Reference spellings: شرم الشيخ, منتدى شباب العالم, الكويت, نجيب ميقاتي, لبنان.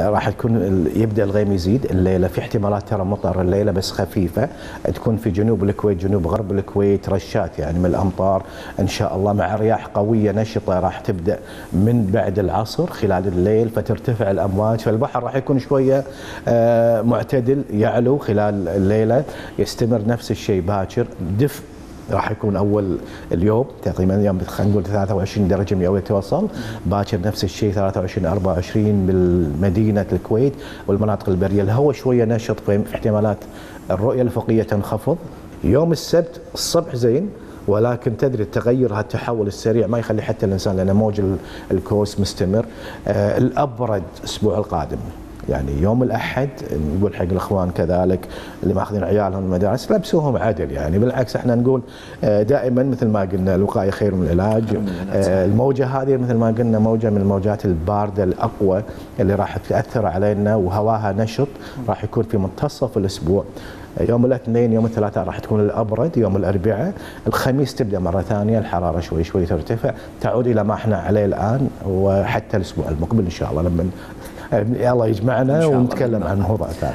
راح تكون يبدا الغيم يزيد الليله، في احتمالات ترى مطر الليله بس خفيفه، تكون في جنوب الكويت، جنوب غرب الكويت رشات يعني من الامطار ان شاء الله، مع رياح قويه نشطه راح تبدا من بعد العصر خلال الليل، فترتفع الامواج، فالبحر راح يكون شويه معتدل يعلو خلال الليله، يستمر نفس الشيء باكر، دفء راح يكون اول اليوم تقريبا يوم خلينا نقول 23 درجه مئويه توصل، باكر نفس الشيء 23 24 بالمدينه الكويت والمناطق البريه، الهواء شويه نشط في احتمالات الرؤيه الافقيه تنخفض. يوم السبت الصبح زين، ولكن تدري التغير هالتحول السريع ما يخلي حتى الانسان، لان موج الكوس مستمر. الابرد الاسبوع القادم يعني يوم الاحد، نقول حق الاخوان كذلك اللي ماخذين عيالهم المدارس لبسوهم عدل، يعني بالعكس احنا نقول دائما مثل ما قلنا الوقايه خير من العلاج. الموجه هذه مثل ما قلنا موجه من الموجات البارده الاقوى اللي راح تاثر علينا، وهواها نشط راح يكون في منتصف الاسبوع. يوم الاثنين يوم الثلاثاء راح تكون الابرد، يوم الاربعاء، الخميس تبدا مره ثانيه الحراره شوي شوي ترتفع، تعود الى ما احنا عليه الان وحتى الاسبوع المقبل ان شاء الله، لما الله يجمعنا ونتكلم عن موضوع ثاني.